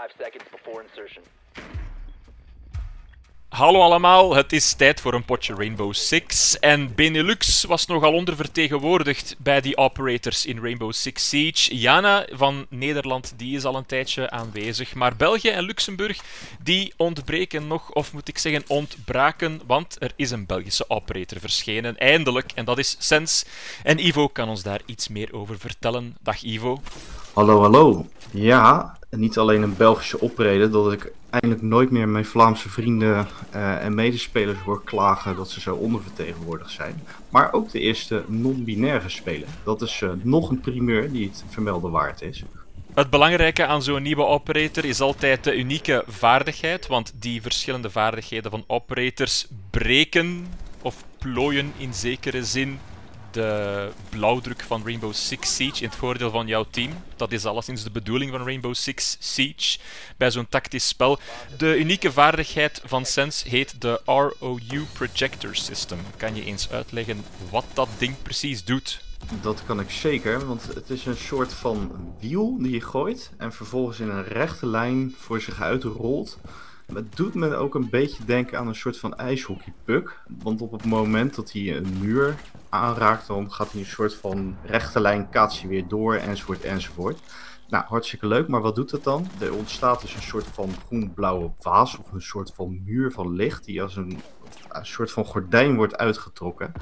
5 seconds before insertion. Hallo allemaal, het is tijd voor een potje Rainbow Six. En Benelux was nogal ondervertegenwoordigd bij die operators in Rainbow Six Siege. Jana van Nederland die is al een tijdje aanwezig. Maar België en Luxemburg die ontbreken nog, of moet ik zeggen ontbraken. Want er is een Belgische operator verschenen, eindelijk. En dat is Sens. En Ivo kan ons daar iets meer over vertellen. Dag Ivo. Hallo, hallo. Ja, niet alleen een Belgische operator, dat ik eindelijk nooit meer mijn Vlaamse vrienden en medespelers hoor klagen dat ze zo ondervertegenwoordigd zijn. Maar ook de eerste non-binaire speler. Dat is nog een primeur die het vermelden waard is. Het belangrijke aan zo'n nieuwe operator is altijd de unieke vaardigheid. Want die verschillende vaardigheden van operators breken of plooien in zekere zin de blauwdruk van Rainbow Six Siege in het voordeel van jouw team. Dat is alleszins de bedoeling van Rainbow Six Siege bij zo'n tactisch spel. De unieke vaardigheid van Sens heet de ROU Projector System. Kan je eens uitleggen wat dat ding precies doet? Dat kan ik zeker, want het is een soort van wiel die je gooit en vervolgens in een rechte lijn voor zich uitrolt. Het doet me ook een beetje denken aan een soort van ijshockeypuck. Want op het moment dat hij een muur aanraakt, dan gaat hij een soort van rechte lijn kaatsen weer door, enzovoort, enzovoort. Nou, hartstikke leuk, maar wat doet dat dan? Er ontstaat dus een soort van groen-blauwe waas of een soort van muur van licht die als een soort van gordijn wordt uitgetrokken.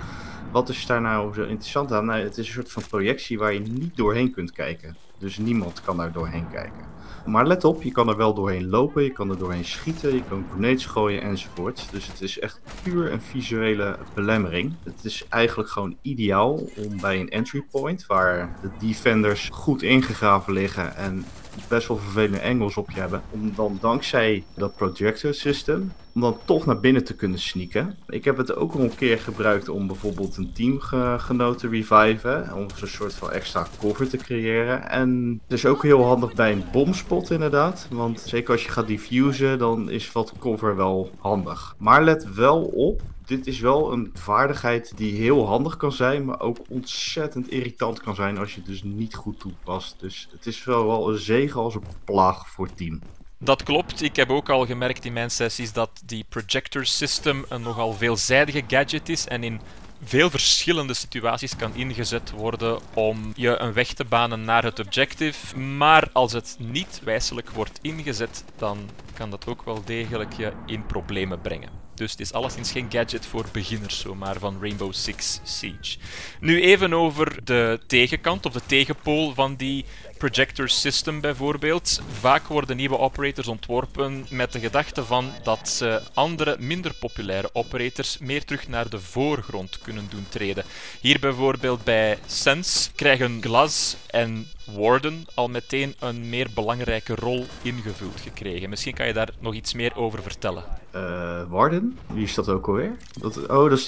Wat is daar nou zo interessant aan? Nou, het is een soort van projectie waar je niet doorheen kunt kijken. Dus niemand kan daar doorheen kijken. Maar let op, je kan er wel doorheen lopen, je kan er doorheen schieten, je kan grenades gooien enzovoort. Dus het is echt puur een visuele belemmering. Het is eigenlijk gewoon ideaal om bij een entry point waar de defenders goed ingegraven liggen en best wel vervelende angles op je hebben, om dan dankzij dat projector system, om dan toch naar binnen te kunnen sneaken. Ik heb het ook al een keer gebruikt om bijvoorbeeld een teamgenoot te reviven, om een soort van extra cover te creëren. En het is ook heel handig bij een bomspot inderdaad, want zeker als je gaat diffusen, dan is wat cover wel handig. Maar let wel op, dit is wel een vaardigheid die heel handig kan zijn, maar ook ontzettend irritant kan zijn als je het dus niet goed toepast. Dus het is zowel een zegen als een plaag voor het team. Dat klopt. Ik heb ook al gemerkt in mijn sessies dat die projector system een nogal veelzijdige gadget is en in veel verschillende situaties kan ingezet worden om je een weg te banen naar het objective. Maar als het niet wijselijk wordt ingezet, dan kan dat ook wel degelijk je in problemen brengen. Dus het is alleszins geen gadget voor beginners zomaar van Rainbow Six Siege. Nu even over de tegenkant of de tegenpool van die projector system bijvoorbeeld. Vaak worden nieuwe operators ontworpen met de gedachte van dat ze andere minder populaire operators meer terug naar de voorgrond kunnen doen treden. Hier bijvoorbeeld bij Sens krijgen Glaz en Warden al meteen een meer belangrijke rol ingevuld gekregen. Misschien kan je daar nog iets meer over vertellen. Warden? Wie is dat ook alweer?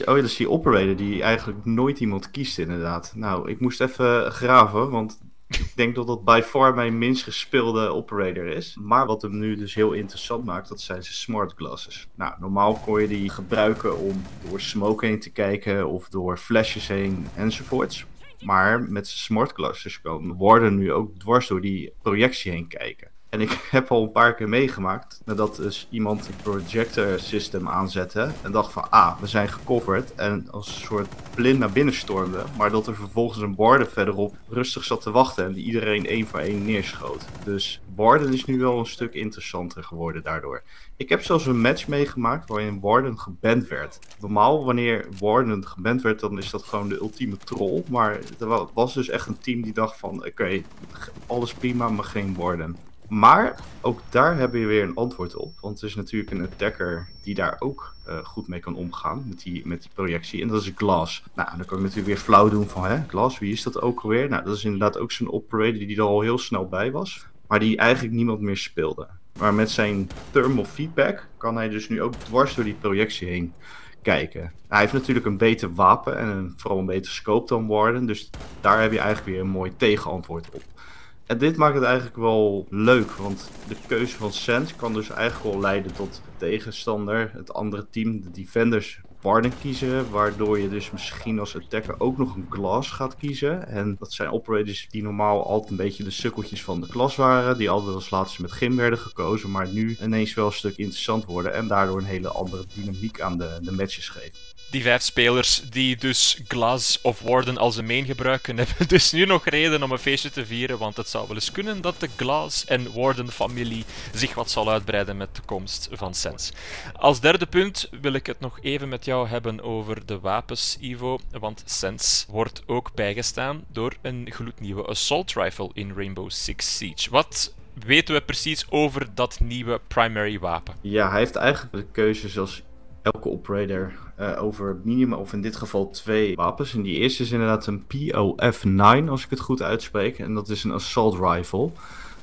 Dat is die operator die eigenlijk nooit iemand kiest inderdaad. Nou, ik moest even graven, want ik denk dat dat by far mijn minst gespeelde operator is. Maar wat hem nu dus heel interessant maakt, dat zijn zijn smart glasses. Nou, normaal kon je die gebruiken om door smoke heen te kijken of door flashes heen enzovoorts. Maar met zijn smart glasses kan Warden nu ook dwars door die projectie heen kijken. En ik heb al een paar keer meegemaakt nadat dus iemand het projector system aanzette en dacht van we zijn gecoverd en als een soort blind naar binnen stormde, maar dat er vervolgens een Warden verderop rustig zat te wachten en die iedereen één voor één neerschoot. Dus Warden is nu wel een stuk interessanter geworden daardoor. Ik heb zelfs een match meegemaakt waarin Warden geband werd. Normaal wanneer Warden geband werd, dan is dat gewoon de ultieme troll, maar er was dus echt een team die dacht van oké, alles prima, maar geen Warden. Maar ook daar hebben we weer een antwoord op. Want er is natuurlijk een attacker die daar ook goed mee kan omgaan. Met die projectie. En dat is Glaz. Nou, dan kan ik natuurlijk weer flauw doen van Glaz, wie is dat ook alweer? Nou, dat is inderdaad ook zo'n operator die er al heel snel bij was. Maar die eigenlijk niemand meer speelde. Maar met zijn thermal feedback kan hij dus nu ook dwars door die projectie heen kijken. Hij heeft natuurlijk een beter wapen en vooral een beter scope dan Warden. Dus daar heb je eigenlijk weer een mooi tegenantwoord op. En dit maakt het eigenlijk wel leuk, want de keuze van Sens kan dus eigenlijk wel leiden tot de tegenstander, het andere team, de defenders Warden kiezen, waardoor je dus misschien als attacker ook nog een Glaz gaat kiezen. En dat zijn operators die normaal altijd een beetje de sukkeltjes van de klas waren, die altijd als laatste met Gym werden gekozen, maar nu ineens wel een stuk interessant worden en daardoor een hele andere dynamiek aan de matches geven. Die 5 spelers die dus Glaz of Warden als een main gebruiken, hebben dus nu nog reden om een feestje te vieren, want het zou wel eens kunnen dat de Glaz en Warden familie zich wat zal uitbreiden met de komst van Sens. Als derde punt wil ik het nog even met jou hebben over de wapens, Ivo, want Sens wordt ook bijgestaan door een gloednieuwe assault rifle in Rainbow Six Siege. Wat weten we precies over dat nieuwe primary wapen? Ja, hij heeft eigenlijk de keuze zoals elke operator over minima, of in dit geval 2 wapens. En die eerste is inderdaad een POF-9, als ik het goed uitspreek. En dat is een assault rifle.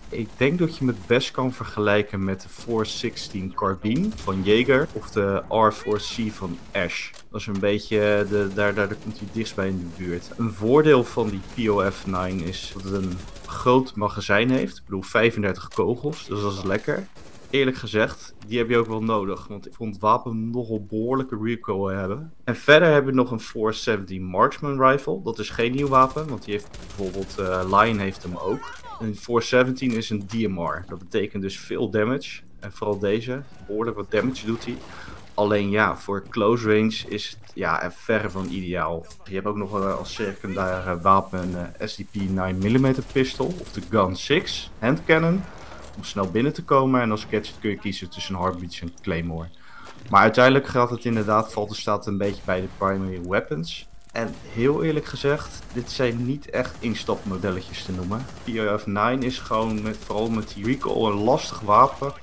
Ik denk dat je hem het best kan vergelijken met de 416 Carbine van Jaeger of de R4C van Ash. Dat is een beetje, daar komt hij dichtst bij in de buurt. Een voordeel van die POF-9 is dat het een groot magazijn heeft. Ik bedoel 35 kogels, dus dat is lekker. Eerlijk gezegd, die heb je ook wel nodig, want ik vond het wapen nogal behoorlijke recoil hebben. En verder hebben we nog een 417 Marksman Rifle. Dat is geen nieuw wapen, want die heeft bijvoorbeeld Lion heeft hem ook. Een 417 is een DMR. Dat betekent dus veel damage. En vooral deze, behoorlijk wat damage doet hij. Alleen ja, voor close range is het verre van ideaal. Je hebt ook nog als secundaire wapen een SDP 9mm pistol of de Gun 6 handcannon, om snel binnen te komen. En als gadget kun je kiezen tussen Heartbeats en Claymore. Maar uiteindelijk gaat het inderdaad, valt de staat een beetje bij de primary weapons. En heel eerlijk gezegd, dit zijn niet echt instapmodelletjes te noemen. POF-9 is gewoon, vooral met die recoil, een lastig wapen.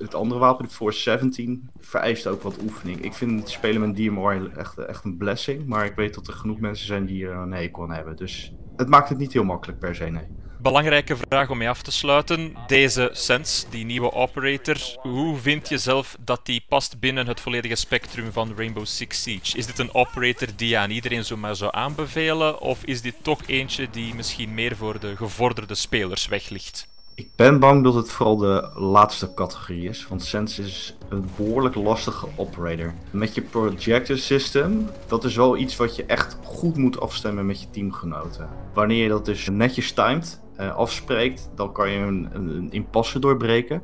Het andere wapen, de 417, vereist ook wat oefening. Ik vind het spelen met DMR echt een blessing. Maar ik weet dat er genoeg mensen zijn die er een hekel aan hebben. Dus het maakt het niet heel makkelijk per se, nee. Belangrijke vraag om mee af te sluiten. Deze Sens, die nieuwe operator, hoe vind je zelf dat die past binnen het volledige spectrum van Rainbow Six Siege? Is dit een operator die je aan iedereen zomaar zou aanbevelen? Of is dit toch eentje die misschien meer voor de gevorderde spelers weg ligt? Ik ben bang dat het vooral de laatste categorie is, want Sens is een behoorlijk lastige operator. Met je projector system, dat is wel iets wat je echt goed moet afstemmen met je teamgenoten. Wanneer je dat dus netjes timed, afspreekt, dan kan je een impasse doorbreken.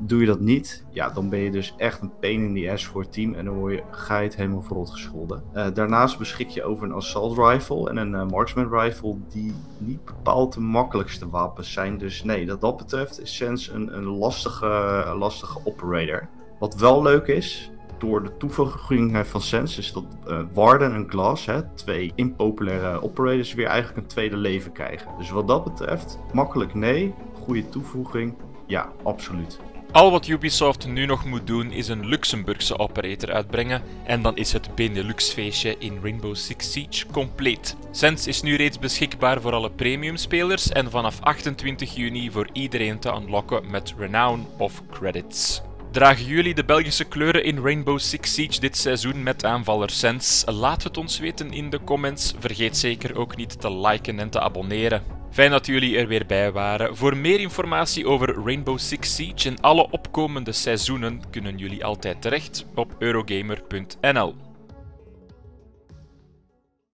Doe je dat niet, ja, dan ben je dus echt een pain in the ass voor het team en dan ga je het helemaal verrot gescholden. Daarnaast beschik je over een assault rifle en een marksman rifle die niet bepaald de makkelijkste wapens zijn. Dus nee, dat betreft is Sens een lastige operator. Wat wel leuk is, door de toevoeging van Sens, is dat Warden en Glaz, twee impopulaire operators, weer eigenlijk een tweede leven krijgen. Dus wat dat betreft, makkelijk nee, goede toevoeging, ja, absoluut. Al wat Ubisoft nu nog moet doen is een Luxemburgse operator uitbrengen en dan is het Benelux-feestje in Rainbow Six Siege compleet. Sens is nu reeds beschikbaar voor alle premiumspelers en vanaf 28 juni voor iedereen te unlocken met renown of credits. Dragen jullie de Belgische kleuren in Rainbow Six Siege dit seizoen met aanvaller Sens? Laat het ons weten in de comments. Vergeet zeker ook niet te liken en te abonneren. Fijn dat jullie er weer bij waren. Voor meer informatie over Rainbow Six Siege en alle opkomende seizoenen kunnen jullie altijd terecht op eurogamer.nl.